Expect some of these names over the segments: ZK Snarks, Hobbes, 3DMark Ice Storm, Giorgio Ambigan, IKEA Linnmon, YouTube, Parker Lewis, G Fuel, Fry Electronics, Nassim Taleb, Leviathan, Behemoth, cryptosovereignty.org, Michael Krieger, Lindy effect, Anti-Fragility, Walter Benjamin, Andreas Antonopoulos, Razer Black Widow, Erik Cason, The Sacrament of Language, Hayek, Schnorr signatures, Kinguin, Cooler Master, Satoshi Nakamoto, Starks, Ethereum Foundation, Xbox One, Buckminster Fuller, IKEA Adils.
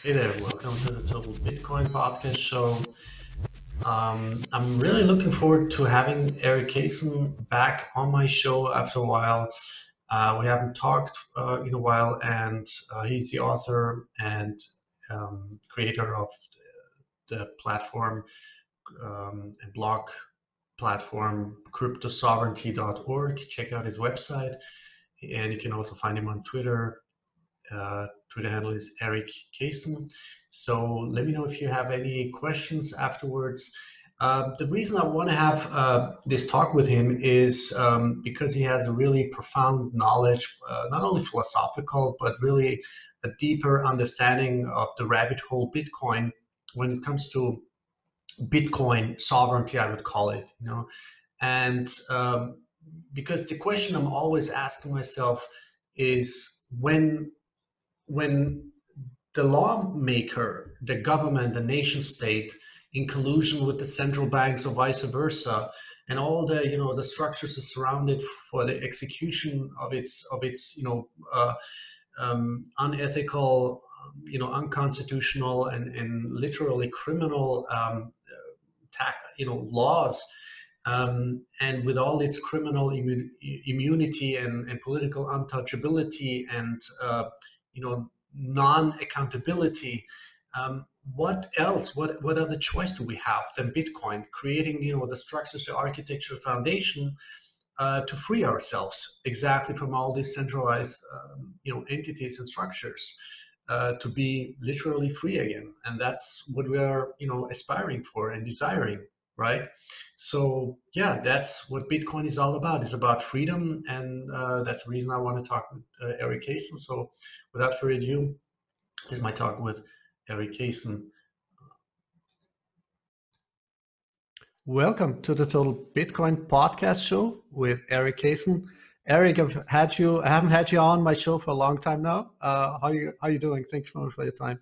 Hey there, welcome to the Total Bitcoin Podcast Show. I'm really looking forward to having Erik Cason back on my show after a while. We haven't talked in a while, and he's the author and creator of the platform and blog platform cryptosovereignty.org. Check out his website, and you can also find him on Twitter. Twitter handle is Erik Cason. So let me know if you have any questions afterwards. The reason I want to have this talk with him is because he has a really profound knowledge, not only philosophical, but really a deeper understanding of the rabbit hole Bitcoin when it comes to Bitcoin sovereignty, I would call it, you know. And because the question I'm always asking myself is, when the lawmaker, the government, the nation state, in collusion with the central banks or vice versa, and all the, you know, the structures that surround it for the execution of its you know, unethical, you know, unconstitutional and literally criminal laws, and with all its criminal immunity and political untouchability and you know, non-accountability, what else, what other choice do we have than Bitcoin, creating, you know, the structures, the architecture, foundation to free ourselves exactly from all these centralized you know, entities and structures, to be literally free again. And that's what we are, you know, aspiring for and desiring, right? So yeah, that's what Bitcoin is all about. It's about freedom, and that's the reason I want to talk with Erik Cason. So without further ado, this is my talk with Erik Cason. Welcome to the Total Bitcoin Podcast Show with Erik Cason. Erik, I haven't had you on my show for a long time now. How you doing? Thanks so much for your time.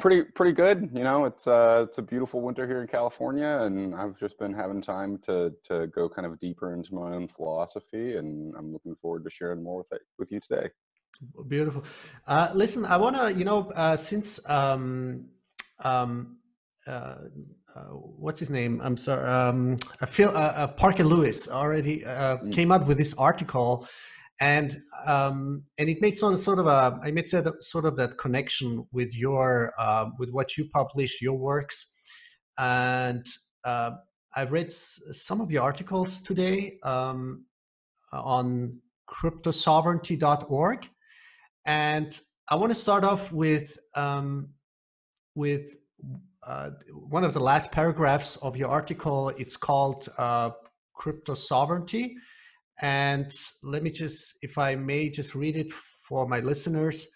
Pretty good. You know, it's a beautiful winter here in California, and I've just been having time to go kind of deeper into my own philosophy, and I'm looking forward to sharing more with you today. Beautiful. Listen, I want to, you know, since what's his name? I'm sorry. I feel Parker Lewis already came out with this article, and it made sort of that connection with your with what you publish, your works, and I've read some of your articles today on cryptosovereignty.org. And I want to start off with one of the last paragraphs of your article. It's called Crypto Sovereignty. And let me just, if I may, just read it for my listeners.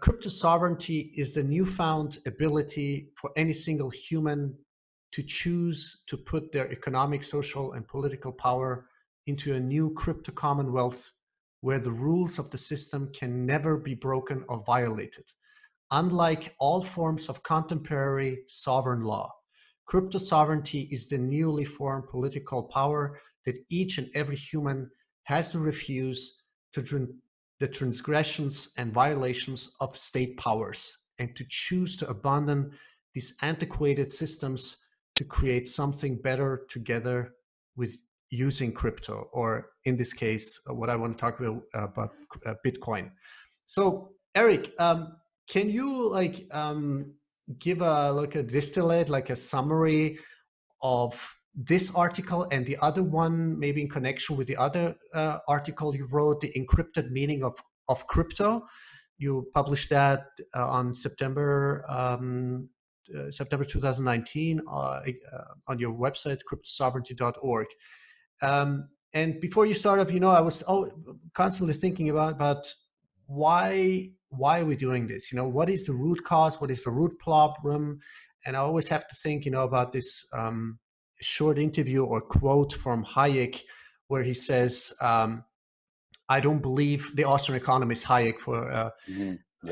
Crypto sovereignty is the newfound ability for any single human to choose to put their economic, social, and political power into a new crypto commonwealth, where the rules of the system can never be broken or violated. Unlike all forms of contemporary sovereign law, crypto sovereignty is the newly formed political power that each and every human has to refuse to the transgressions and violations of state powers, and to choose to abandon these antiquated systems to create something better together with using crypto, or in this case, what I want to talk about Bitcoin. So Erik, can you give a distillate, a summary of this article and the other one, maybe in connection with the other article you wrote, The Encrypted Meaning of Crypto? You published that on September 2019 on your website, cryptosovereignty.org. And before you start off, you know, I was constantly thinking about why are we doing this? You know, what is the root cause? What is the root problem? And I always have to think, you know, about this short interview or quote from Hayek, where he says, I don't believe, the Austrian Economics, Hayek,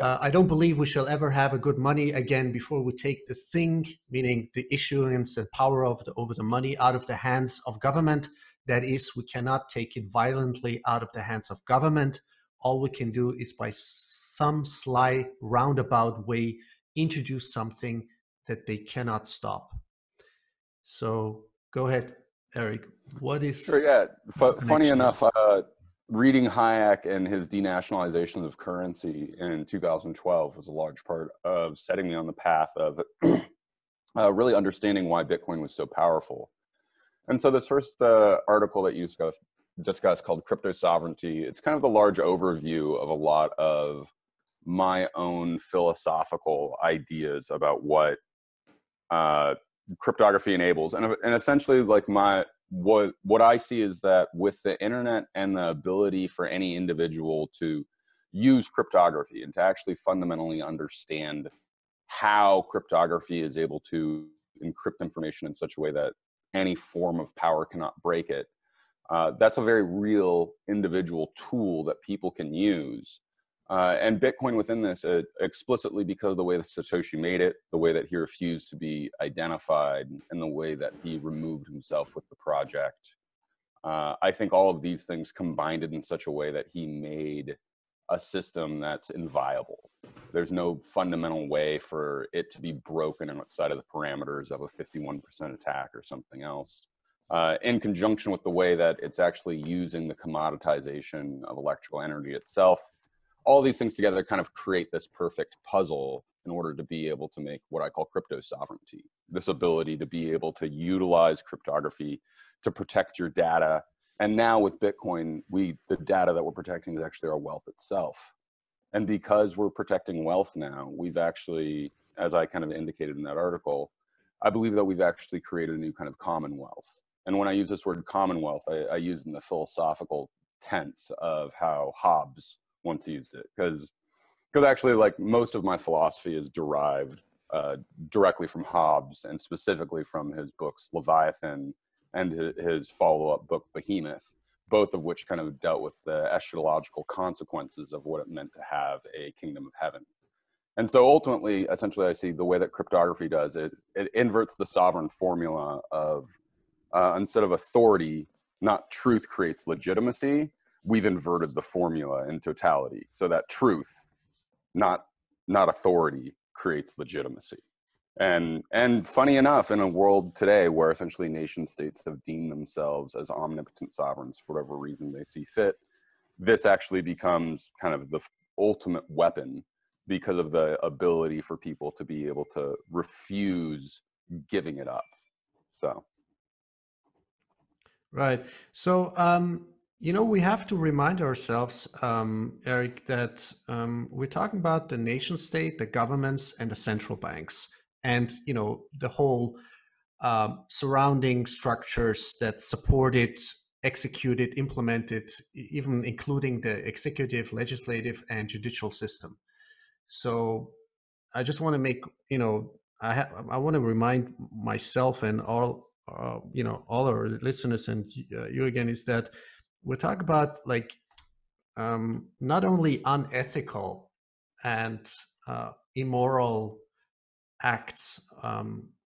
I don't believe we shall ever have a good money again before we take the thing, meaning the issuance and power over the money, out of the hands of government. That is, we cannot take it violently out of the hands of government, all we can do is by some sly roundabout way introduce something that they cannot stop. So go ahead, Eric. What is... Sure, yeah. Funny enough, reading Hayek and his denationalizations of currency in 2012 was a large part of setting me on the path of really understanding why Bitcoin was so powerful. And so this first article that you discussed called Crypto Sovereignty, it's kind of the large overview of a lot of my own philosophical ideas about what cryptography enables. And essentially, like what I see is that with the internet and the ability for any individual to use cryptography and to actually fundamentally understand how cryptography is able to encrypt information in such a way that any form of power cannot break it, that's a very real individual tool that people can use. And Bitcoin within this, explicitly because of the way that Satoshi made it, the way that he refused to be identified, and the way that he removed himself with the project. I think all of these things combined it in such a way that he made a system that's inviolable. There's no fundamental way for it to be broken outside of the parameters of a 51% attack or something else. In conjunction with the way that it's actually using the commoditization of electrical energy itself, all these things together kind of create this perfect puzzle in order to be able to make what I call crypto sovereignty. This ability to be able to utilize cryptography to protect your data. And now with Bitcoin, the data that we're protecting is actually our wealth itself. And because we're protecting wealth now, we've actually, as I kind of indicated in that article, I believe that we've actually created a new kind of commonwealth. And when I use this word commonwealth, I use it in the philosophical tense of how Hobbes once used it, because actually, like, most of my philosophy is derived directly from Hobbes, and specifically from his books Leviathan and his follow-up book Behemoth, both of which kind of dealt with the eschatological consequences of what it meant to have a kingdom of heaven. And so ultimately, essentially, I see the way that cryptography does it, it inverts the sovereign formula of instead of authority, not truth creates legitimacy. We've inverted the formula in totality so that truth, not authority, creates legitimacy. And funny enough, in a world today where essentially nation states have deemed themselves as omnipotent sovereigns for whatever reason they see fit, this actually becomes kind of the ultimate weapon because of the ability for people to be able to refuse giving it up. So. Right. So, you know, we have to remind ourselves, Eric, that we're talking about the nation state, the governments, and the central banks, and, you know, the whole surrounding structures that support it, execute it, implement it, even including the executive, legislative, and judicial system. So I just want to make, you know, I want to remind myself and all, you know, all our listeners and you again, is that we talk about, like, not only unethical and immoral acts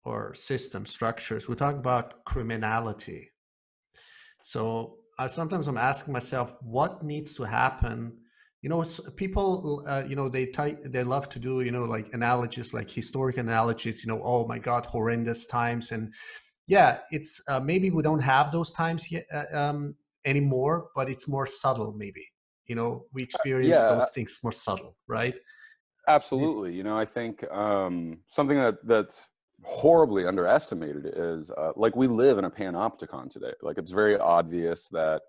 or system structures, we talk about criminality. So sometimes I'm asking myself, what needs to happen? You know, people, you know, they love to do, you know, like analogies, like historic analogies, you know, oh my God, horrendous times. And yeah, it's maybe we don't have those times yet, anymore, but it's more subtle, maybe, you know, we experience those things more subtle, right? Absolutely. You know, I think something that's horribly underestimated is like, we live in a panopticon today. Like, it's very obvious that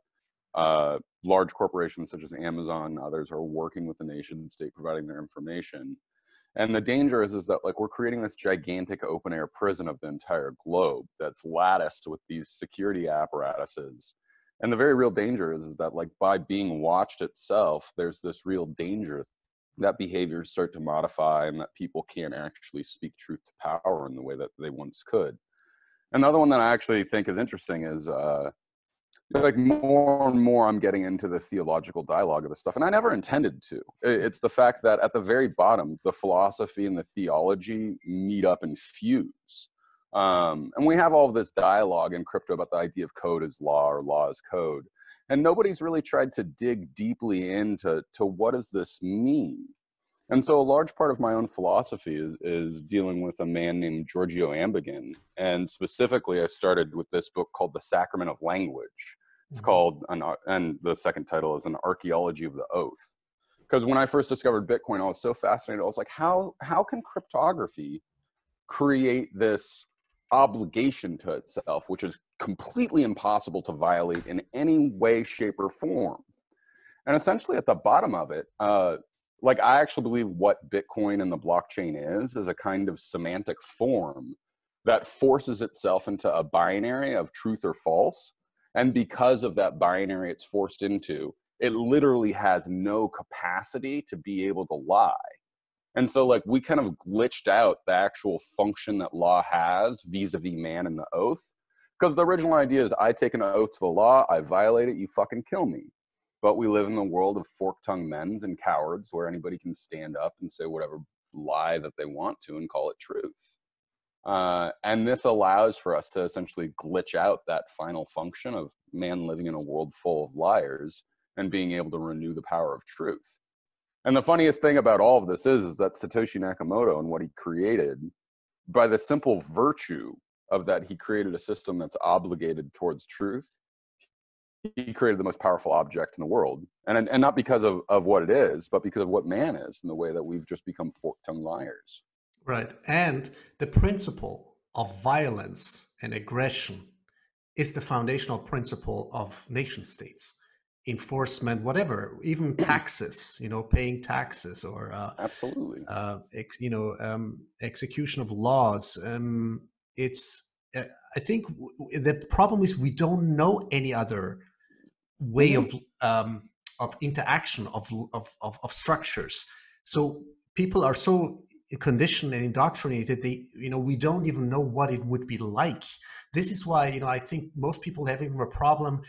large corporations such as Amazon and others are working with the nation state, providing their information. And the danger is that, like, we're creating this gigantic open air prison of the entire globe that's latticed with these security apparatuses. And the very real danger is that, like, by being watched itself, there's this real danger that behaviors start to modify and that people can't actually speak truth to power in the way that they once could. Another one that I actually think is interesting is, like, more and more I'm getting into the theological dialogue of this stuff, and I never intended to. It's the fact that at the very bottom, the philosophy and the theology meet up and fuse. And we have all this dialogue in crypto about the idea of code as law or law as code. And nobody's really tried to dig deeply into what does this mean? And so a large part of my own philosophy is dealing with a man named Giorgio Ambigan. And specifically, I started with this book called The Sacrament of Language. It's called, and the second title is An Archaeology of the Oath. Because when I first discovered Bitcoin, I was so fascinated. I was like, how can cryptography create this obligation to itself, which is completely impossible to violate in any way, shape, or form? And essentially at the bottom of it, like, I actually believe what Bitcoin and the blockchain is a kind of semantic form that forces itself into a binary of truth or false. And because of that binary it's forced into, it literally has no capacity to be able to lie. And so, like, we kind of glitched out the actual function that law has vis-a-vis man and the oath. Because the original idea is, I take an oath to the law, I violate it, you fucking kill me. But we live in the world of fork-tongued men and cowards where anybody can stand up and say whatever lie that they want to and call it truth. And this allows for us to essentially glitch out that final function of man living in a world full of liars and being able to renew the power of truth. And the funniest thing about all of this is that Satoshi Nakamoto and what he created, by the simple virtue of that, he created a system that's obligated towards truth. He created the most powerful object in the world. And not because of what it is, but because of what man is and the way that we've just become fork-tongued liars. Right. And the principle of violence and aggression is the foundational principle of nation states. Enforcement, whatever, even taxes, you know, paying taxes, or absolutely, execution of laws. I think the problem is we don't know any other way of interaction of structures. So people are so conditioned and indoctrinated, we don't even know what it would be like. This is why, I think most people have even a problem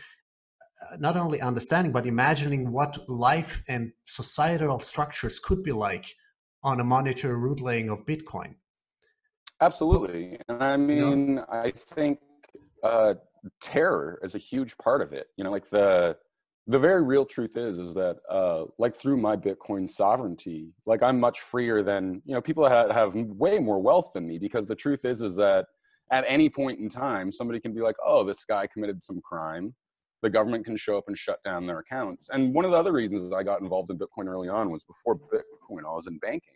not only understanding, but imagining what life and societal structures could be like on a monetary root laying of Bitcoin. Absolutely. And I mean, I think terror is a huge part of it. Like the very real truth is that like, through my Bitcoin sovereignty, like, I'm much freer than, people that have way more wealth than me, because the truth is that at any point in time, somebody can be like, oh, this guy committed some crime. The government can show up and shut down their accounts. And one of the other reasons I got involved in Bitcoin early on was, before Bitcoin, I was in banking.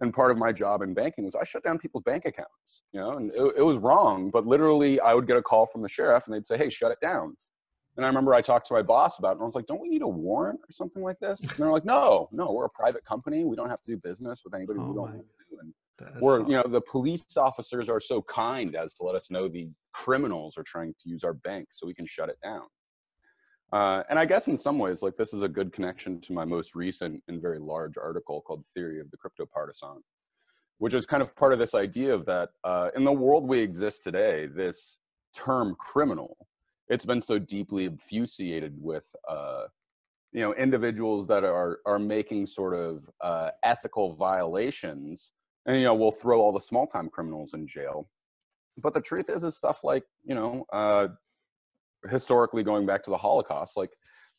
And part of my job in banking was I shut down people's bank accounts, and it was wrong. But literally, I would get a call from the sheriff and they'd say, hey, shut it down. And I remember I talked to my boss about it, and I was like, don't we need a warrant or something like this? And they're like, no, we're a private company. We don't have to do business with anybody we don't want to do. And the police officers are so kind as to let us know the criminals are trying to use our bank so we can shut it down. And I guess in some ways, like, this is a good connection to my most recent and very large article called Theory of the Crypto Partisan, which is kind of part of this idea of that in the world we exist today, this term criminal, it's been so deeply obfuscated with, individuals that are making sort of ethical violations. And, we'll throw all the small time criminals in jail. But the truth is stuff like, historically, going back to the Holocaust, like,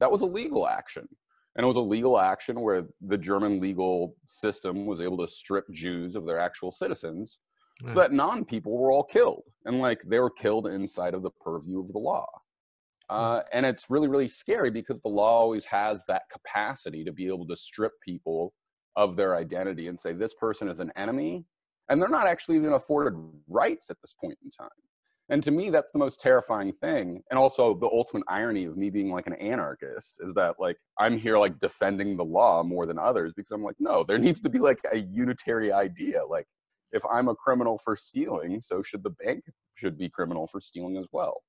that was a legal action. And it was a legal action where the German legal system was able to strip Jews of their actual citizens, so that non-people were all killed. And, like, they were killed inside of the purview of the law. And it's really, really scary, because the law always has that capacity to be able to strip people of their identity and say, this person is an enemy. And they're not actually even afforded rights at this point in time. And to me, that's the most terrifying thing. And also the ultimate irony of me being like an anarchist is that, like, I'm here, like, defending the law more than others, because I'm like, no, there needs to be, like, a unitary idea. Like, if I'm a criminal for stealing, so should the bank should be criminal for stealing as well.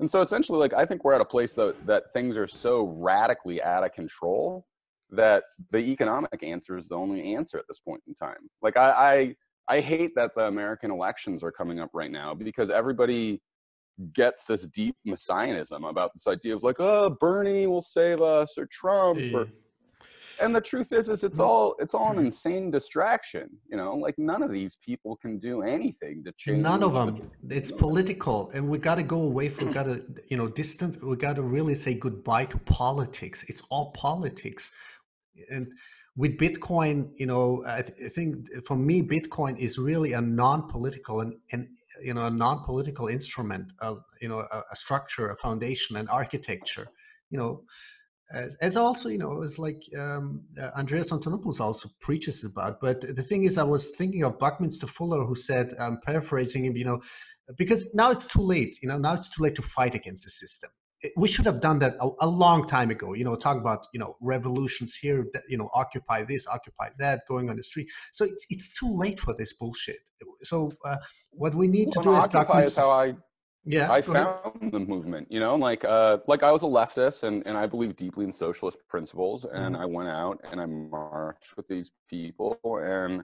And so essentially, like, I think we're at a place that things are so radically out of control that the economic answer is the only answer at this point in time. Like, I hate that the American elections are coming up right now, because everybody gets this deep messianism about this idea of, like, oh, Bernie will save us, or Trump, or And the truth is it's all an insane distraction. You know, like none of these people can do anything to change. None of them. It's political, and we got to go away from. Got to distance. We got to really say goodbye to politics. It's all politics, and with Bitcoin, I think for me, Bitcoin is really a non-political and a non-political instrument of a structure, a foundation, an architecture. As also, it's like Andreas Antonopoulos also preaches about. But the thing is, I was thinking of Buckminster Fuller, who said, I'm paraphrasing him, because now it's too late. Now it's too late to fight against the system. We should have done that a long time ago. Talk about, revolutions here, occupy this, occupy that, going on the street. So it's too late for this bullshit. So what we need to do is Buckminster Fuller. Yeah, I found the movement, like I was a leftist and I believe deeply in socialist principles, and I went out and I marched with these people, and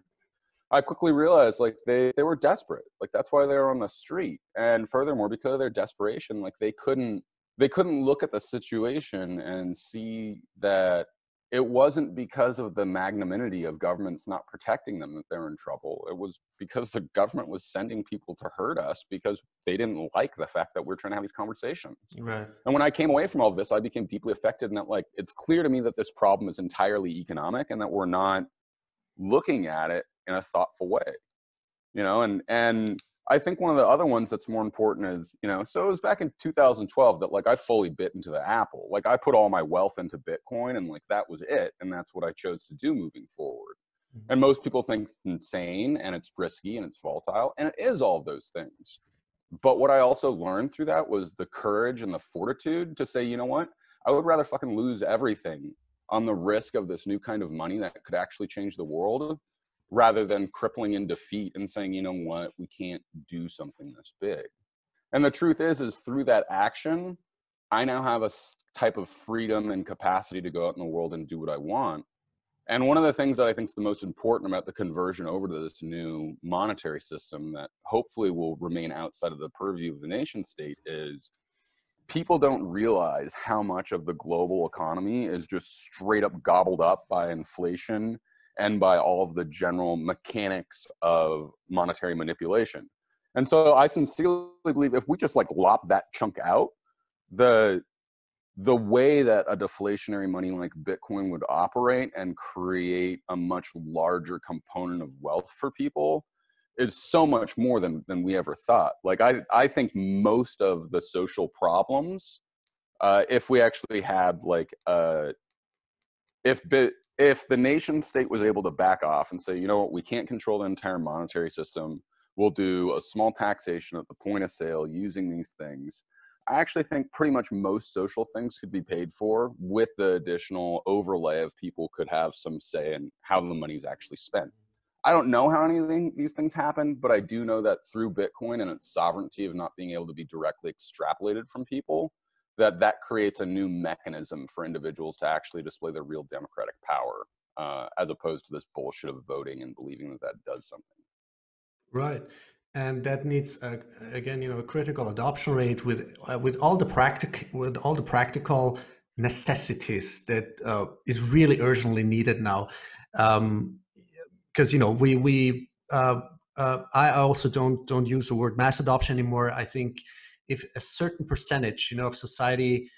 I quickly realized like they were desperate. Like that's why they were on the street. And furthermore, because of their desperation, like they couldn't look at the situation and see that it wasn't because of the magnanimity of governments not protecting them that they're in trouble. It was because the government was sending people to hurt us because they didn't like the fact that we're trying to have these conversations. Right. And when I came away from all of this, I became deeply affected in that, like, it's clear to me that this problem is entirely economic and that we're not looking at it in a thoughtful way, and I think one of the other ones that's more important is, so it was back in 2012 that like I fully bit into the apple. Like I put all my wealth into Bitcoin and like that was it. And that's what I chose to do moving forward. Mm-hmm. And most people think it's insane and it's risky and it's volatile. And it is all of those things. But what I also learned through that was the courage and the fortitude to say, you know what, I would rather fucking lose everything on the risk of this new kind of money that could actually change the world, rather than crippling in defeat and saying, you know what, we can't do something this big. And the truth is through that action, I now have a type of freedom and capacity to go out in the world and do what I want. And one of the things that I think is the most important about the conversion over to this new monetary system that hopefully will remain outside of the purview of the nation state is people don't realize how much of the global economy is just straight up gobbled up by inflation and by all of the general mechanics of monetary manipulation. And so I sincerely believe if we just like lop that chunk out, the way that a deflationary money like Bitcoin would operate and create a much larger component of wealth for people is so much more than we ever thought. Like I think most of the social problems, if we actually had like, if the nation state was able to back off and say, you know what, we can't control the entire monetary system, we'll do a small taxation at the point of sale using these things, I actually think pretty much most social things could be paid for with the additional overlay of people could have some say in how the money is actually spent. I don't know how any of these things happen, but I do know that through Bitcoin and its sovereignty of not being able to be directly extrapolated from people, that creates a new mechanism for individuals to actually display their real democratic power, as opposed to this bullshit of voting and believing that does something. Right. And that needs, again, a critical adoption rate with all the practical necessities that is really urgently needed now. Because, I also don't use the word mass adoption anymore. I think if a certain percentage, of society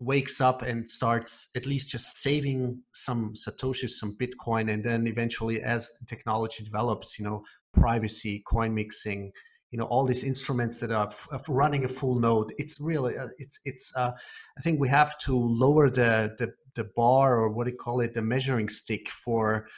wakes up and starts at least just saving some Satoshis, some Bitcoin, and then eventually as the technology develops, privacy, coin mixing, all these instruments that are running a full node, it's really, I think we have to lower the bar, or what do you call it, the measuring stick for,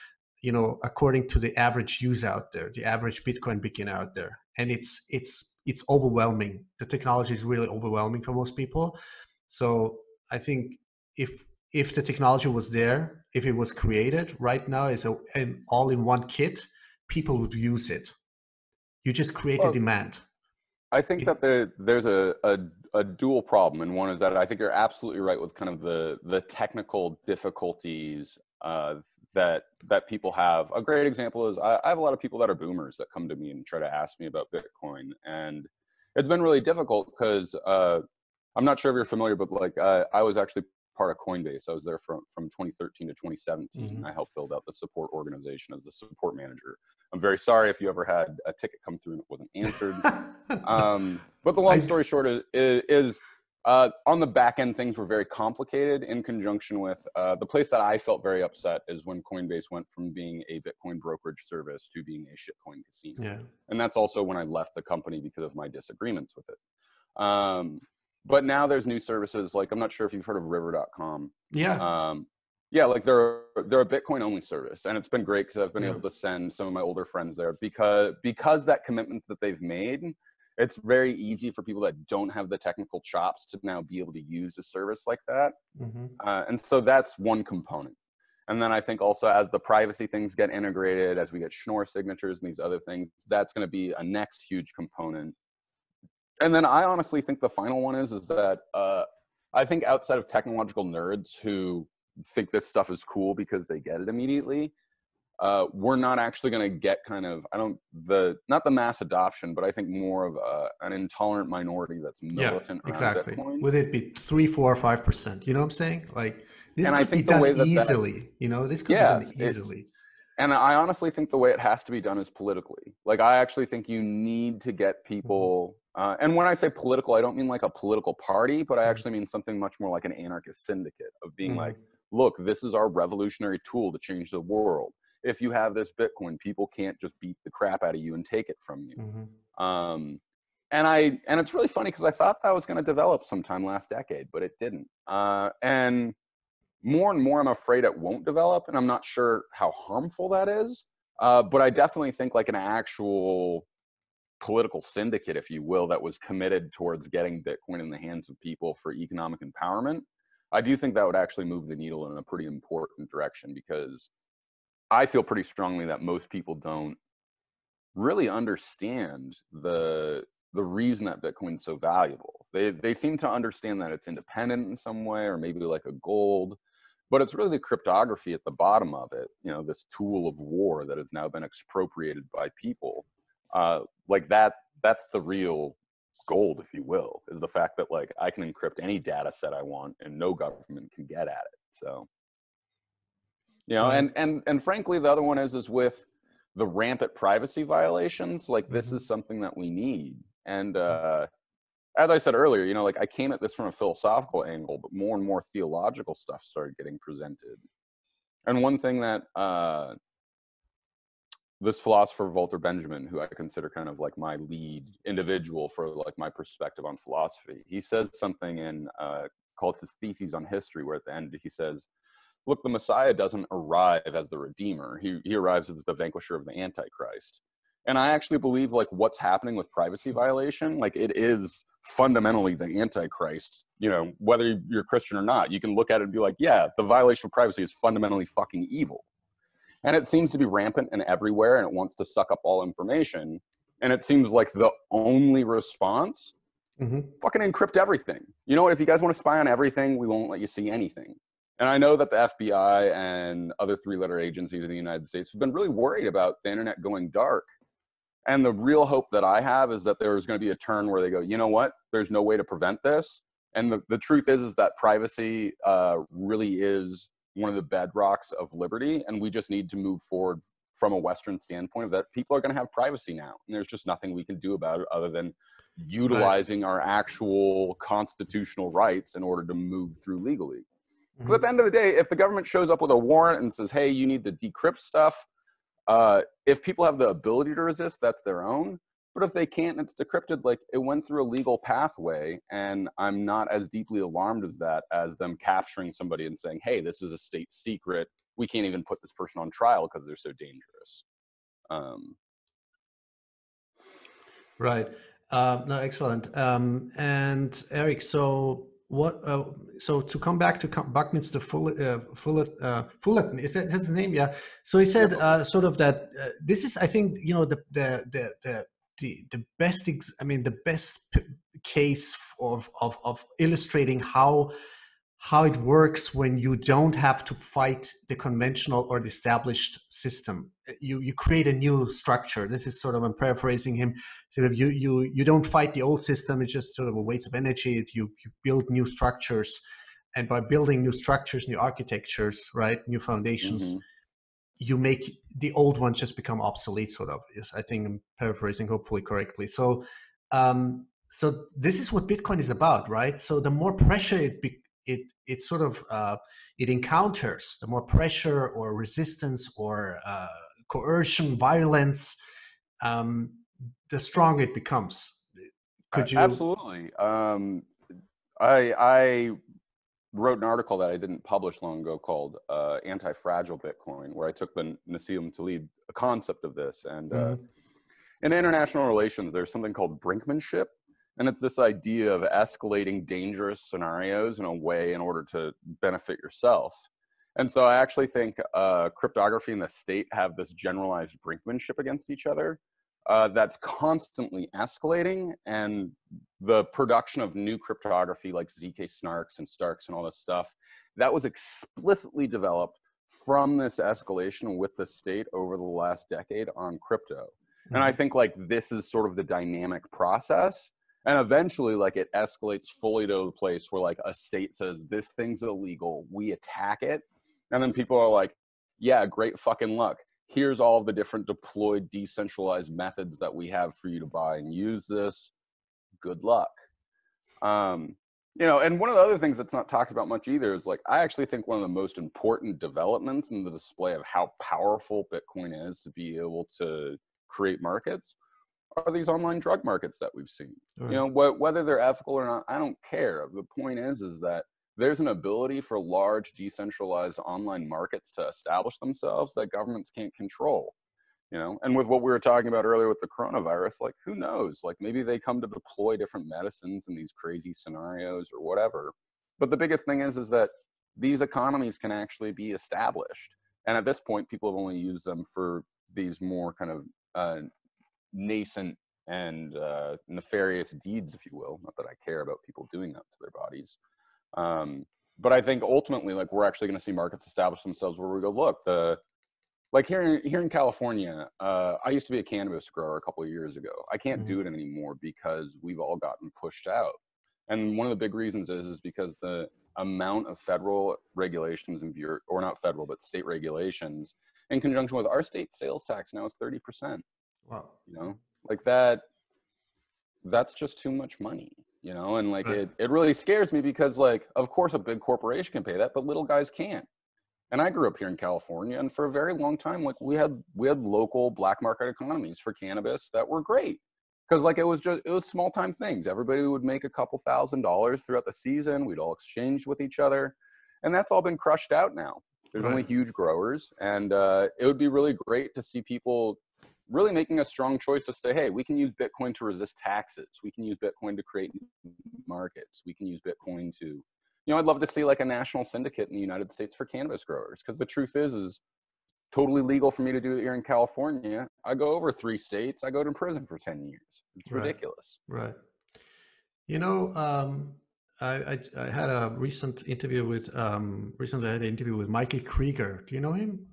according to the average user out there, the average Bitcoin beginner out there. And it's overwhelming. The technology is really overwhelming for most people. So I think if the technology was there, if it was created right now as an all-in-one kit, people would use it. You just create a demand. I think that there's a dual problem. And one is that I think you're absolutely right with kind of the technical difficulties that people have. A great example is I have a lot of people that are boomers that come to me and try to ask me about Bitcoin, and it's been really difficult because I'm not sure if you're familiar, but like I was actually part of Coinbase. I was there from 2013 to 2017. Mm-hmm. I helped build out the support organization as the support manager. I'm very sorry if you ever had a ticket come through and it wasn't answered. But the long story short is on the back end, things were very complicated in conjunction with the place that I felt very upset is when Coinbase went from being a Bitcoin brokerage service to being a shitcoin casino. Yeah. And that's also when I left the company because of my disagreements with it. But now there's new services. Like, I'm not sure if you've heard of River.com. Yeah. Yeah, like they're a Bitcoin only service, and it's been great because I've been able to send some of my older friends there because that commitment that they've made, it's very easy for people that don't have the technical chops to now be able to use a service like that. Mm-hmm. And so that's one component. And then I think also as the privacy things get integrated, as we get Schnorr signatures and these other things, that's going to be a next huge component. And then I honestly think the final one is that I think outside of technological nerds who think this stuff is cool because they get it immediately, we're not actually going to get not the mass adoption, but I think more of an intolerant minority that's militant. Yeah, exactly. Bitcoin. Would it be 3%, 4%, or 5%? You know what I'm saying? Like, this and could be done easily. And I honestly think the way it has to be done is politically. Like, I actually think you need to get people. And when I say political, I don't mean like a political party, but I actually mean something much more like an anarchist syndicate of being like, look, this is our revolutionary tool to change the world. If you have this Bitcoin, people can't just beat the crap out of you and take it from you. Mm-hmm. And it's really funny because I thought that was going to develop sometime last decade, but it didn't. And more I'm afraid it won't develop, and I'm not sure how harmful that is. But I definitely think like an actual political syndicate, if you will, that was committed towards getting Bitcoin in the hands of people for economic empowerment, I do think that would actually move the needle in a pretty important direction, because I feel pretty strongly that most people don't really understand the reason that Bitcoin's so valuable. They seem to understand that it's independent in some way, or maybe like a gold, but it's really the cryptography at the bottom of it, you know, this tool of war that has now been expropriated by people. Like that's the real gold, if you will, is the fact that like I can encrypt any data set I want and no government can get at it. So, you know, and frankly, the other one is with the rampant privacy violations, like this is something that we need. And as I said earlier, you know, like I came at this from a philosophical angle, but more and more theological stuff started getting presented. And one thing that this philosopher, Walter Benjamin, who I consider kind of like my lead individual for like my perspective on philosophy, he says something in called his Theses on History, where at the end he says, look, the Messiah doesn't arrive as the Redeemer. He arrives as the vanquisher of the Antichrist. And I actually believe like what's happening with privacy violation, like it is fundamentally the Antichrist, you know, whether you're Christian or not, you can look at it and be like, yeah, the violation of privacy is fundamentally fucking evil. And it seems to be rampant and everywhere, and it wants to suck up all information. And it seems like the only response, fucking encrypt everything. You know what, if you guys want to spy on everything, we won't let you see anything. And I know that the FBI and other three-letter agencies in the United States have been really worried about the internet going dark. And the real hope that I have is that there's going to be a turn where they go, you know what, there's no way to prevent this. And the truth is that privacy really is one of the bedrocks of liberty. And we just need to move forward from a Western standpoint of that people are going to have privacy now. And there's just nothing we can do about it other than utilizing our actual constitutional rights in order to move through legally. Because at the end of the day, if the government shows up with a warrant and says, hey, you need to decrypt stuff, if people have the ability to resist, that's their own. But if they can't and it's decrypted, like it went through a legal pathway, and I'm not as deeply alarmed as that as them capturing somebody and saying, hey, this is a state secret. We can't even put this person on trial because they're so dangerous. Right. No, excellent. And Erik, so... So to come back to Buckminster Fuller, is that his name? Yeah. So he said sort of that this is, I think, you know, the best. The best case of illustrating how it works when you don't have to fight the conventional or the established system. You create a new structure. This is sort of, I'm paraphrasing him, sort of you don't fight the old system. It's just sort of a waste of energy. You build new structures And by building new structures, new architectures, right, new foundations, you make the old ones just become obsolete, sort of. Yes, I think I'm paraphrasing hopefully correctly. So, so this is what Bitcoin is about, right? So the more pressure it encounters, the more pressure or resistance or coercion, violence, the stronger it becomes. Could you absolutely? I wrote an article that I didn't publish long ago called Anti-Fragile Bitcoin, where I took the Nassim Taleb concept of this. And in international relations, there's something called brinkmanship. And it's this idea of escalating dangerous scenarios in a way in order to benefit yourself. And so I actually think cryptography and the state have this generalized brinkmanship against each other that's constantly escalating, and the production of new cryptography like ZK Snarks and Starks and all this stuff, that was explicitly developed from this escalation with the state over the last decade on crypto. And I think like this is sort of the dynamic process, and eventually like it escalates fully to the place where like a state says this thing's illegal, we attack it, and then people are like, yeah, great fucking luck. Here's all of the different deployed decentralized methods that we have for you to buy and use this. Good luck. You know, and one of the other things that's not talked about much either is like, I actually think one of the most important developments in the display of how powerful Bitcoin is to be able to create markets are these online drug markets that we've seen. You know, whether they're ethical or not, I don't care. The point is that there's an ability for large decentralized online markets to establish themselves that governments can't control, you know? And with what we were talking about earlier with the coronavirus, like who knows, like maybe they come to deploy different medicines in these crazy scenarios or whatever. But the biggest thing is that these economies can actually be established. And at this point, people have only used them for these more kind of nascent and nefarious deeds, if you will. Not that I care about people doing that to their bodies. But I think ultimately, like, we're actually going to see markets establish themselves where we go, look, like here in California, I used to be a cannabis grower a couple of years ago. I can't do it anymore because we've all gotten pushed out. And one of the big reasons is because the amount of federal regulations and or not federal, but state regulations in conjunction with our state sales tax now is 30%. Wow. You know, like that's just too much money. You know, and like it really scares me because, like, of course a big corporation can pay that, but little guys can't. And I grew up here in California, and for a very long time, like, we had local black market economies for cannabis that were great because, like, it was small time things. Everybody would make a couple $1,000s throughout the season. We'd all exchange with each other, and that's all been crushed out now. There's only huge growers, and it would be really great to see people really making a strong choice to say, hey, we can use Bitcoin to resist taxes. We can use Bitcoin to create markets. We can use Bitcoin to, you know, I'd love to see like a national syndicate in the United States for cannabis growers. Cause the truth is totally legal for me to do it here in California. I go over 3 states, I go to prison for 10 years. It's ridiculous. Right. You know, I had a recent interview with, recently I had an interview with Michael Krieger. Do you know him?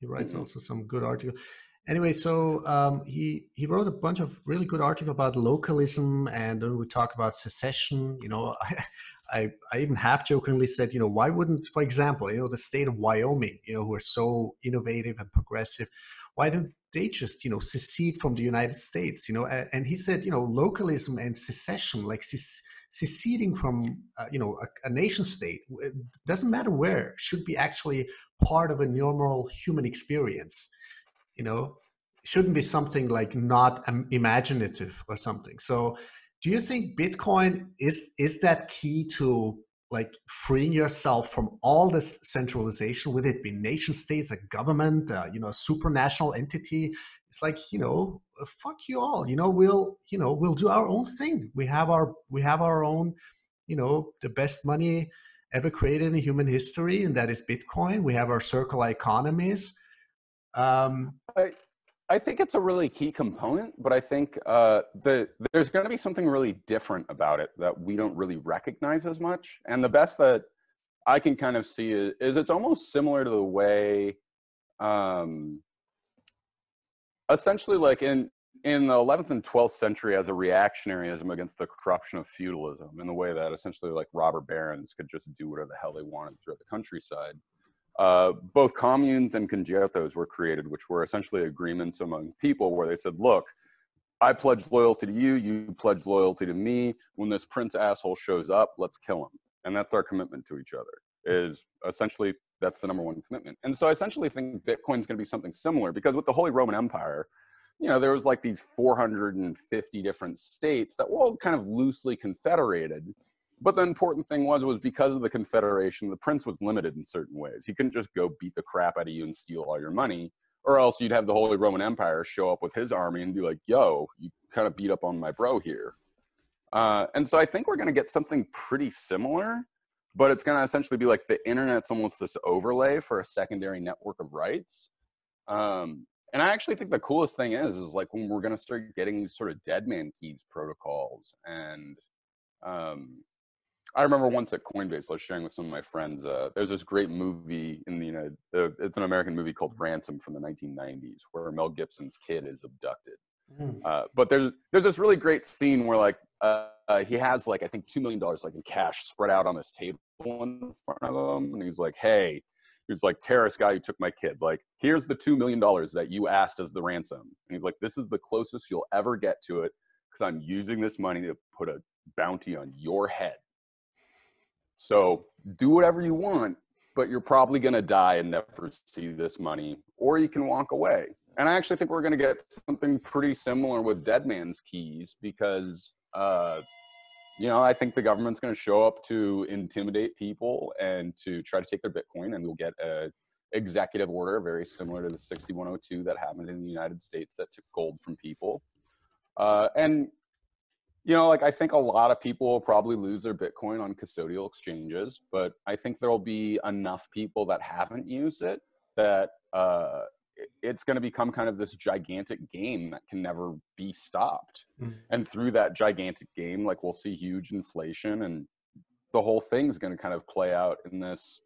He writes also some good articles. Anyway, so he wrote a bunch of really good articles about localism, and we talk about secession. You know, I even half jokingly said, you know, why wouldn't, for example, you know, the state of Wyoming, you know, who are so innovative and progressive, why don't they just, you know, secede from the United States? You know, and he said, you know, localism and secession, like seceding from, you know, a nation state, it doesn't matter where, should be actually part of a normal human experience. You know, shouldn't be something like not imaginative or something. So do you think Bitcoin is that key to like freeing yourself from all this centralization, whether it be nation states, a government, you know, a supranational entity? It's like, you know, fuck you all, you know, we'll do our own thing. We have our own, you know, the best money ever created in human history, and that is Bitcoin. We have our circular economies. I think it's a really key component, but I think there's going to be something really different about it that we don't really recognize as much. And the best that I can kind of see is it's almost similar to the way essentially like in in the 11th and 12th century as a reactionaryism against the corruption of feudalism, in the way that essentially like robber barons could just do whatever the hell they wanted throughout the countryside. Both communes and concertos were created, which were essentially agreements among people where they said, look, I pledge loyalty to you, you pledge loyalty to me. When this prince asshole shows up, let's kill him. And that's our commitment to each other, is essentially that's the #1 commitment. And so I essentially think Bitcoin's going to be something similar, because with the Holy Roman Empire, you know, there was like these 450 different states that were all kind of loosely confederated. But the important thing was because of the confederation, the prince was limited in certain ways. He couldn't just go beat the crap out of you and steal all your money, or else you'd have the Holy Roman Empire show up with his army and be like, yo, you kind of beat up on my bro here. And so I think we're going to get something pretty similar, but it's going to essentially be like the internet's almost this overlay for a secondary network of rights. And I actually think the coolest thing is like when we're going to start getting these sort of dead man keys protocols. And I remember once at Coinbase, I was sharing with some of my friends, there's this great movie in the United, it's an American movie called Ransom from the 1990s, where Mel Gibson's kid is abducted. But there's this really great scene where like, he has like, I think $2 million like in cash spread out on this table in front of him. And he's like, hey, he's like, terrorist guy who took my kid, like, here's the $2 million that you asked as the ransom. And he's like, this is the closest you'll ever get to it, because I'm using this money to put a bounty on your head. So do whatever you want, but you're probably going to die and never see this money, or you can walk away. And I actually think we're going to get something pretty similar with dead man's keys, because you know, I think the government's going to show up to intimidate people and to try to take their Bitcoin, and we'll get an executive order very similar to the 6102 that happened in the United States that took gold from people. And, you know, like I think a lot of people will probably lose their Bitcoin on custodial exchanges, but I think there'll be enough people that haven't used it that it's going to become kind of this gigantic game that can never be stopped. And through that gigantic game, like we'll see huge inflation, and the whole thing's going to kind of play out in this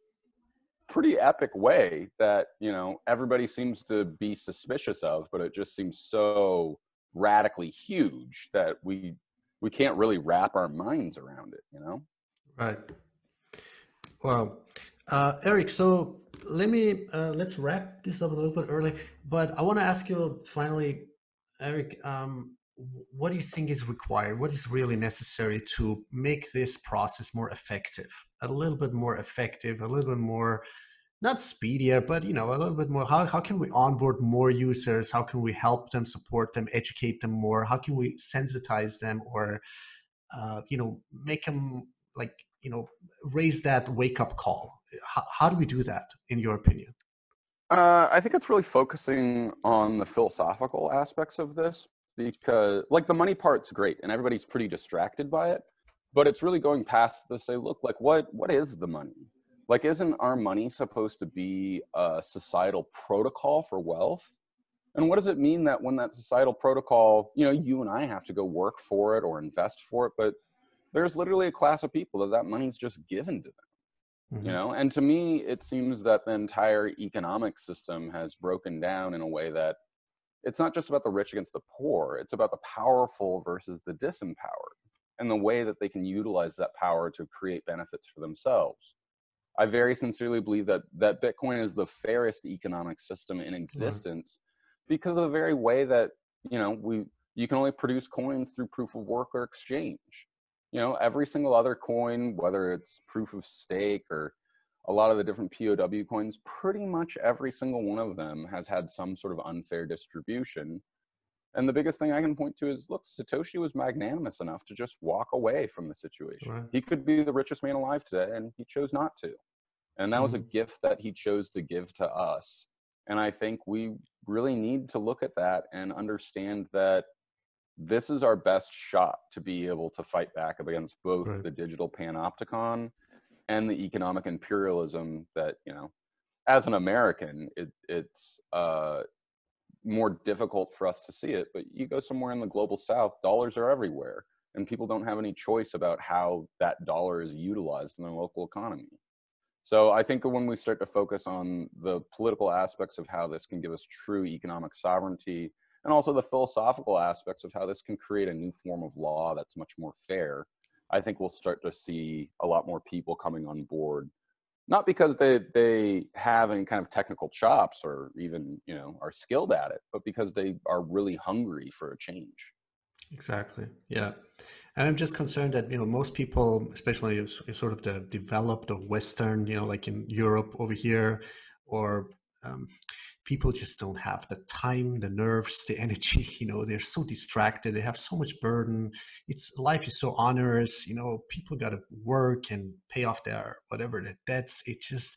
pretty epic way that, you know, everybody seems to be suspicious of, but it just seems so radically huge that we can't really wrap our minds around it, you know? Right. Wow. Erik, so let's wrap this up a little bit early, but I want to ask you finally, Erik, what do you think is required? What is really necessary to make this process more effective, a little bit more effective, a little bit more, not speedier, but, you know, a little bit more, how can we onboard more users? How can we help them, support them, educate them more? How can we sensitize them, or, you know, make them like, you know, raise that wake-up call? How do we do that, in your opinion? I think it's really focusing on the philosophical aspects of this, because like the money part's great and everybody's pretty distracted by it, but it's really going past the say, look, like what is the money? Like, isn't our money supposed to be a societal protocol for wealth? And what does it mean that when that societal protocol, you know, you and I have to go work for it or invest for it, but there's literally a class of people that money's just given to them. You know, and to me, it seems that the entire economic system has broken down in a way that it's not just about the rich against the poor. It's about the powerful versus the disempowered, and the way that they can utilize that power to create benefits for themselves. I very sincerely believe that Bitcoin is the fairest economic system in existence, because of the very way that, you know, you can only produce coins through proof of work or exchange. You know, every single other coin, whether it's proof of stake or a lot of the different POW coins, pretty much every single one of them has had some sort of unfair distribution. And the biggest thing I can point to is, look, Satoshi was magnanimous enough to just walk away from the situation. Right. He could be the richest man alive today, and he chose not to. And that was a gift that he chose to give to us. And I think we really need to look at that and understand that this is our best shot to be able to fight back against both the digital panopticon and the economic imperialism that, you know, as an American, it's more difficult for us to see it. But you go somewhere in the global South, dollars are everywhere, and people don't have any choice about how that dollar is utilized in their local economy. So I think when we start to focus on the political aspects of how this can give us true economic sovereignty and also the philosophical aspects of how this can create a new form of law that's much more fair, I think we'll start to see a lot more people coming on board, not because they have any kind of technical chops or even, you know, are skilled at it, but because they are really hungry for a change. Exactly. Yeah. And I'm just concerned that, you know, most people, especially sort of the developed or Western, you know, like in Europe over here, or people just don't have the time, the nerves, the energy, you know, they're so distracted. They have so much burden. Life is so onerous, you know, people got to work and pay off their, whatever, their debts. It just,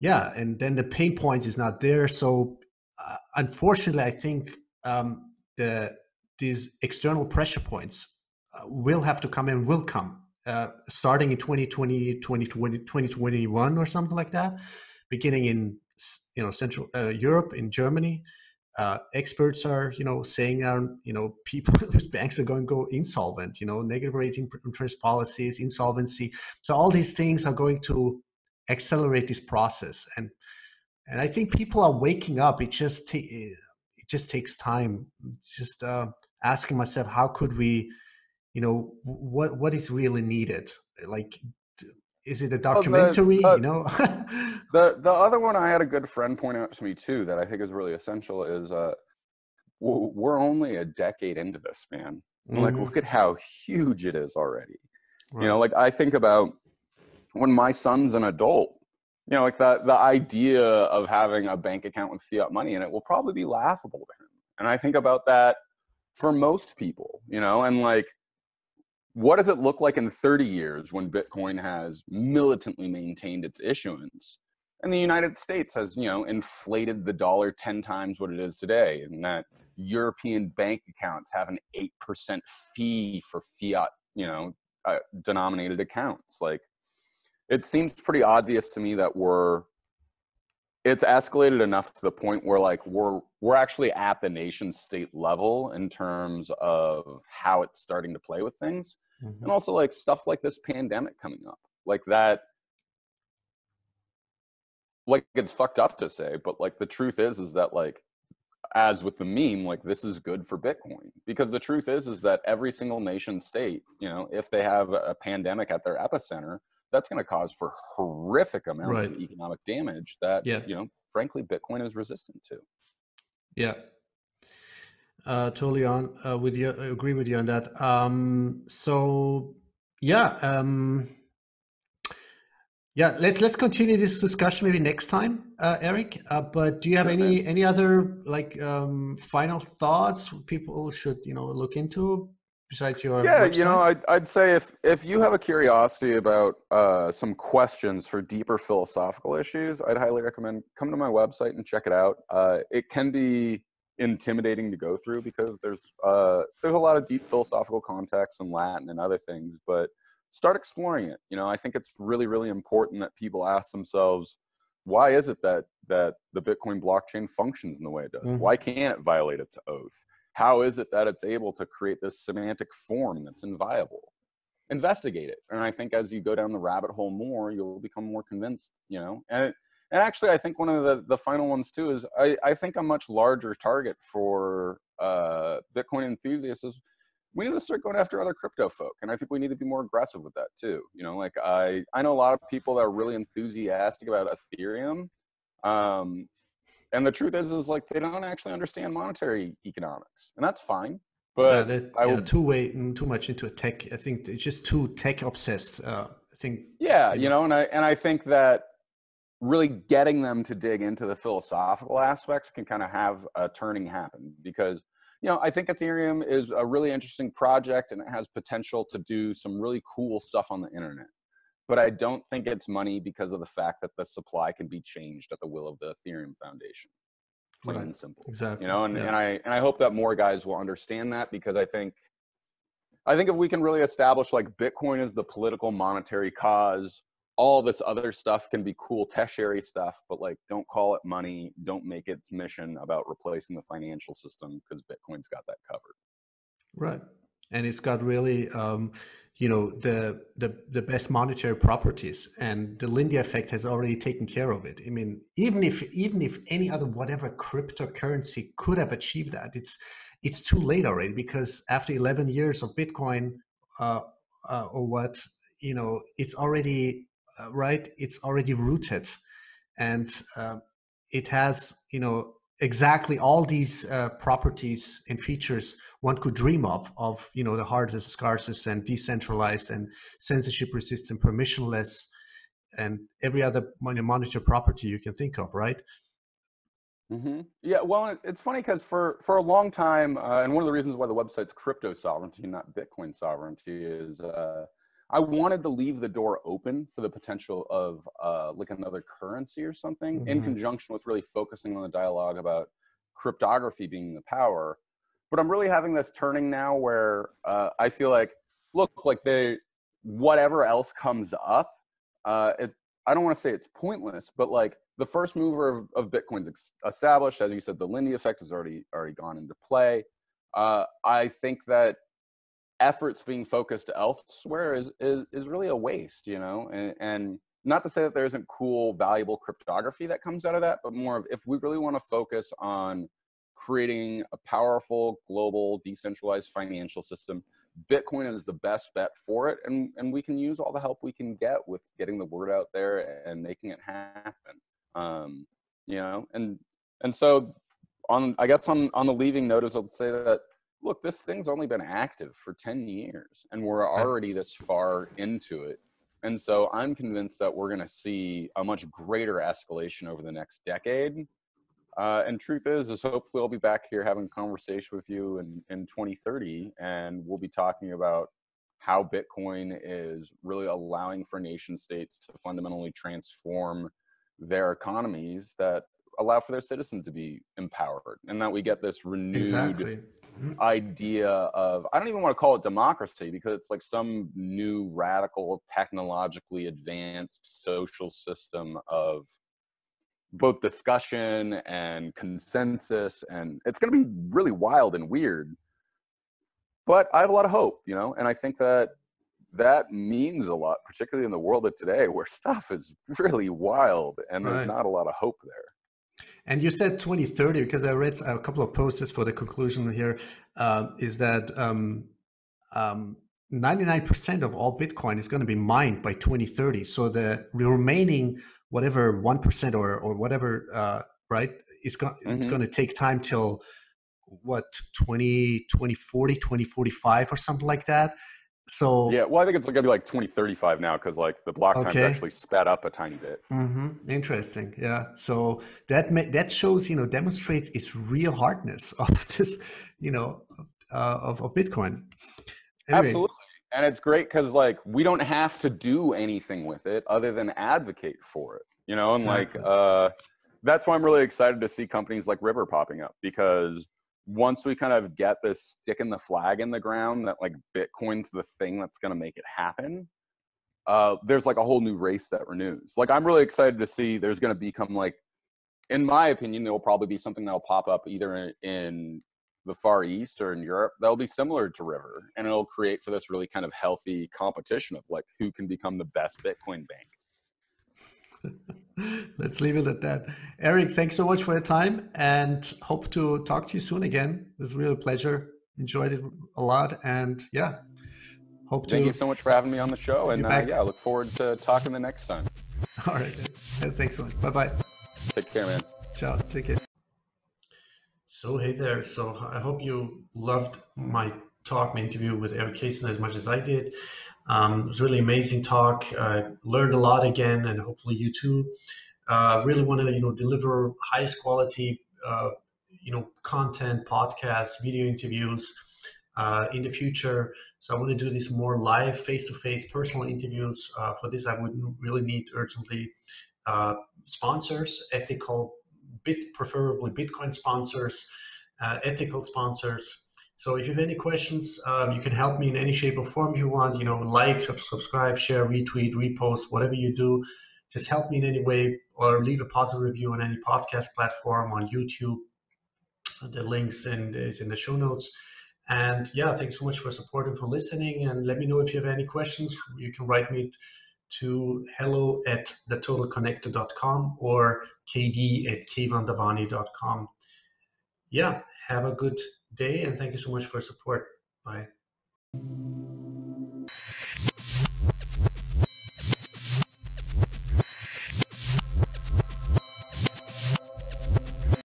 yeah. And then the pain points is not there. So unfortunately, I think these external pressure points will have to come and will come starting in 2021 or something like that, beginning in, you know, Central Europe, in Germany. Experts are, you know, saying, you know, people, banks are going to go insolvent, you know, negative rate interest policies, insolvency. So all these things are going to accelerate this process. And I think people are waking up. It just takes time. Just asking myself, how could we, you know, what is really needed? Like, is it a documentary? You know, the other one I had a good friend point out to me too that I think is really essential is we're only a decade into this, man. Mm-hmm. Like, look at how huge it is already. Right. You know, like I think about when my son's an adult. You know, like the idea of having a bank account with fiat money in it will probably be laughable to him. And I think about that for most people, you know, and like, what does it look like in 30 years when Bitcoin has militantly maintained its issuance and the United States has, you know, inflated the dollar 10 times what it is today, and that European bank accounts have an 8% fee for fiat, you know, denominated accounts? Like, it seems pretty obvious to me that it's escalated enough to the point where like we're actually at the nation state level in terms of how it's starting to play with things. Mm-hmm. And also like stuff like this pandemic coming up, like that, like it's fucked up to say, but like the truth is that like, as with the meme, like this is good for Bitcoin, because the truth is that every single nation state, you know, if they have a pandemic at their epicenter, that's going to cause for horrific amounts right. of economic damage that, yeah. you know, frankly, Bitcoin is resistant to. Yeah. Totally on with you. I agree with you on that. So yeah. Yeah, let's continue this discussion maybe next time, Eric, but do you have any other like final thoughts people should, you know, look into? Besides your website? You know, I'd say if you have a curiosity about some questions for deeper philosophical issues, I'd highly recommend come to my website and check it out. It can be intimidating to go through because there's a lot of deep philosophical context in Latin and other things, but start exploring it. You know, I think it's really, really important that people ask themselves, why is it that the Bitcoin blockchain functions in the way it does? Mm-hmm. Why can't it violate its oath? How is it that it's able to create this semantic form that's inviolable? Investigate it. And I think as you go down the rabbit hole more, you'll become more convinced, you know? And actually, I think one of the final ones too is I think a much larger target for Bitcoin enthusiasts is we need to start going after other crypto folk. And I think we need to be more aggressive with that too. You know, like I know a lot of people that are really enthusiastic about Ethereum. And the truth is like they don't actually understand monetary economics, and that's fine. But yeah, too much into tech. I think it's just too tech obsessed. I think. Yeah, you know, and I think that really getting them to dig into the philosophical aspects can kind of have a turning happen, because you know I think Ethereum is a really interesting project and it has potential to do some really cool stuff on the internet. But I don't think it's money because of the fact that the supply can be changed at the will of the Ethereum Foundation. Plain right. and simple. Exactly. You know, and I hope that more guys will understand that, because I think if we can really establish like Bitcoin is the political monetary cause, all this other stuff can be cool tertiary stuff, but like don't call it money, don't make its mission about replacing the financial system, because Bitcoin's got that covered. Right. And it's got really you know, the best monetary properties, and the Lindy effect has already taken care of it. I mean, even if any other whatever cryptocurrency could have achieved that, it's too late already, because after 11 years of Bitcoin or what, you know, it's already right. It's already rooted, and it has, you know, exactly all these properties and features one could dream of, you know, the hardest, scarcest, and decentralized, and censorship resistant, permissionless, and every other monetary property you can think of, right? Mm-hmm. Yeah, well, it's funny because for a long time, and one of the reasons why the website's Crypto Sovereignty, not Bitcoin Sovereignty, is I wanted to leave the door open for the potential of like another currency or something, mm-hmm. in conjunction with really focusing on the dialogue about cryptography being the power. But I'm really having this turning now where I feel like, look, like whatever else comes up, I don't want to say it's pointless, but like the first mover of Bitcoin's established. As you said, the Lindy effect has already gone into play. I think that efforts being focused elsewhere is really a waste, you know, and not to say that there isn't cool, valuable cryptography that comes out of that, but more of, if we really want to focus on creating a powerful, global, decentralized financial system, Bitcoin is the best bet for it, and we can use all the help we can get with getting the word out there and making it happen, you know, and so on, I guess on the leaving notice, I'll say that, look, this thing's only been active for 10 years and we're already this far into it. And so I'm convinced that we're going to see a much greater escalation over the next decade. And truth is hopefully I'll be back here having a conversation with you in 2030, and we'll be talking about how Bitcoin is really allowing for nation states to fundamentally transform their economies that allow for their citizens to be empowered, and that we get this renewed exactly. idea of, I don't even want to call it democracy, because it's like some new radical, technologically advanced social system of both discussion and consensus. And it's going to be really wild and weird, but I have a lot of hope, you know, and I think that that means a lot, particularly in the world of today where stuff is really wild and right. there's not a lot of hope there. And you said 2030, because I read a couple of posts for the conclusion here, is that 99% of all Bitcoin is going to be mined by 2030. So the remaining whatever 1% or whatever, right, is mm-hmm. going to take time till what, 2040, 2045 or something like that. So yeah, well, I think it's gonna be like 2035 now, because like the block time's actually sped up a tiny bit. Mm-hmm. Interesting, yeah. So that shows, you know, demonstrates its real hardness of this, you know, of Bitcoin. Anyway. Absolutely, and it's great because like we don't have to do anything with it other than advocate for it, you know, and exactly. like that's why I'm really excited to see companies like River popping up, because once we kind of get this sticking the flag in the ground that like Bitcoin's the thing that's going to make it happen, there's like a whole new race that renews. Like I'm really excited to see there's going to become like, in my opinion, there will probably be something that'll pop up either in the Far East or in Europe that'll be similar to River, and it'll create for this really kind of healthy competition of like who can become the best Bitcoin bank. Let's leave it at that. Erik, thanks so much for your time, and hope to talk to you soon again. It was really a pleasure. Enjoyed it a lot, and yeah, Thank you so much for having me on the show, and yeah, I look forward to talking the next time. All right, thanks so much. Bye-bye. Take care, man. Ciao. Take care. So hey there. So I hope you loved my talk, my interview with Erik Cason as much as I did. It was a really amazing talk. I learned a lot again, and hopefully you too. Really want to, you know, deliver highest quality, you know, content, podcasts, video interviews in the future. So I want to do this more live, face-to-face, personal interviews. For this, I would really need urgently sponsors, ethical, preferably Bitcoin sponsors, ethical sponsors. So if you have any questions, you can help me in any shape or form you want, you know, like, subscribe, share, retweet, repost, whatever you do, just help me in any way, or leave a positive review on any podcast platform, on YouTube. The links is in the show notes. And yeah, thanks so much for supporting, for listening. And let me know if you have any questions. You can write me to hello@thetotalconnector.com or kd@keyvandavani.com. Yeah, have a good day and thank you so much for your support. Bye.